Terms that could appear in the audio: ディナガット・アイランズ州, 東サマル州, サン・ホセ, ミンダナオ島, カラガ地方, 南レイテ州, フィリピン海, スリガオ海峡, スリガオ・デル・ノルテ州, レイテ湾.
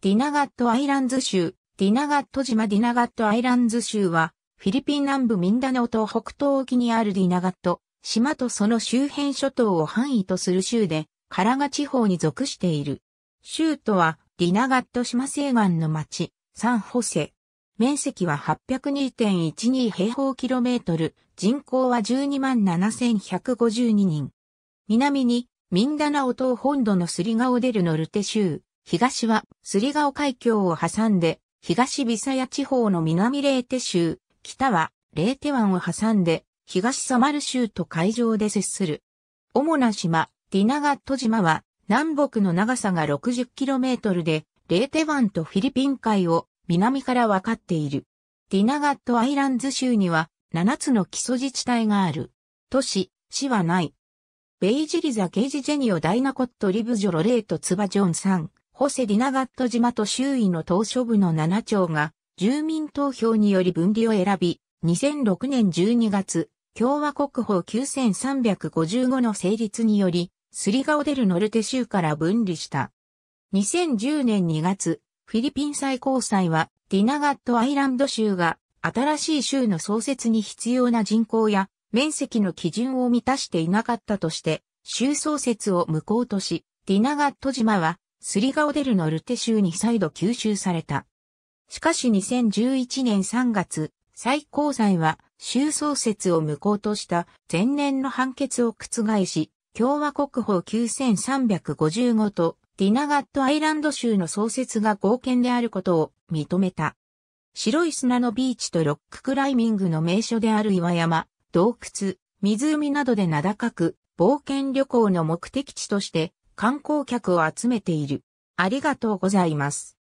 ディナガットアイランズ州、ディナガット島ディナガットアイランズ州は、フィリピン南部ミンダナオ島北東沖にあるディナガット島とその周辺諸島を範囲とする州で、カラガ地方に属している。州都は、ディナガット島西岸の町、サンホセ。面積は 802.12 平方キロメートル、人口は 127,152 人。南に、ミンダナオ島本土のスリガオデルノルテ州。東はスリガオ海峡を挟んで東ビサヤ地方の南レーテ州、北はレーテ湾を挟んで東サマル州と海上で接する。主な島、ディナガット島は南北の長さが 60km でレーテ湾とフィリピン海を南から分かっている。ディナガットアイランズ州には7つの基礎自治体がある。都市、市はない。ベイジリザゲージジェニオダイナコットリブジョロレートツバジョンサンホセディナガット島と周囲の島嶼部の7町が住民投票により分離を選び、2006年12月、共和国法9355の成立により、スリガオデルノルテ州から分離した。2010年2月、フィリピン最高裁は、ディナガットアイランド州が、新しい州の創設に必要な人口や面積の基準を満たしていなかったとして、州創設を無効とし、ディナガット島は、スリガオデルノルテ州に再度吸収された。しかし2011年3月、最高裁は州創設を無効とした前年の判決を覆し、共和国法9355とディナガットアイランド州の創設が合憲であることを認めた。白い砂のビーチとロッククライミングの名所である岩山、洞窟、湖などで名高く、冒険旅行の目的地として、観光客を集めている。ありがとうございます。